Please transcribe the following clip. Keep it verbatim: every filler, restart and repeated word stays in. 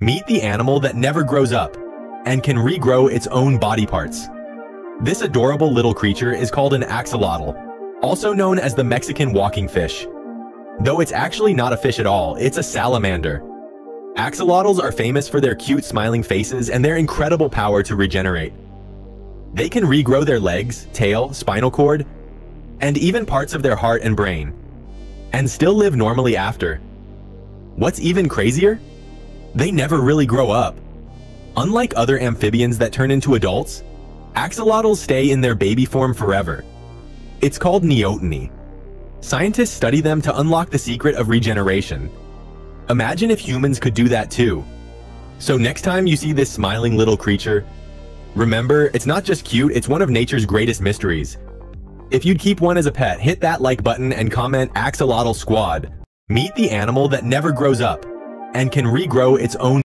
Meet the animal that never grows up and can regrow its own body parts. This adorable little creature is called an axolotl, also known as the Mexican walking fish. Though it's actually not a fish at all, it's a salamander. Axolotls are famous for their cute smiling faces and their incredible power to regenerate. They can regrow their legs, tail, spinal cord, and even parts of their heart and brain, and still live normally after. What's even crazier? They never really grow up. Unlike other amphibians that turn into adults, axolotls stay in their baby form forever. It's called neoteny. Scientists study them to unlock the secret of regeneration. Imagine if humans could do that too. So next time you see this smiling little creature, remember, it's not just cute, it's one of nature's greatest mysteries. If you'd keep one as a pet, hit that like button and comment Axolotl Squad. Meet the animal that never grows up and can regrow its own